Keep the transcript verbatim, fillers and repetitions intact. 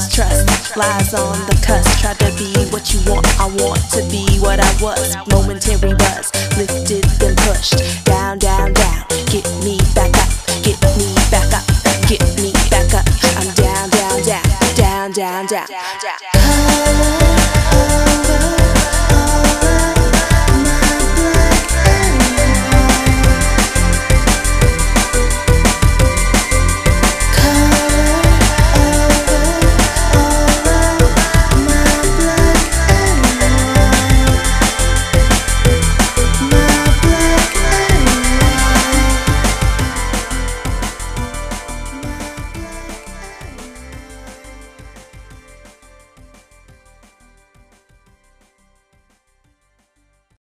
distrust flies on the cusp. Try to be what you want, I want to be what I was. Momentary buzz, lifted then pushed down, down, down. Get me back up, get me back up, get me back up. I'm down, down, down, down, down, down.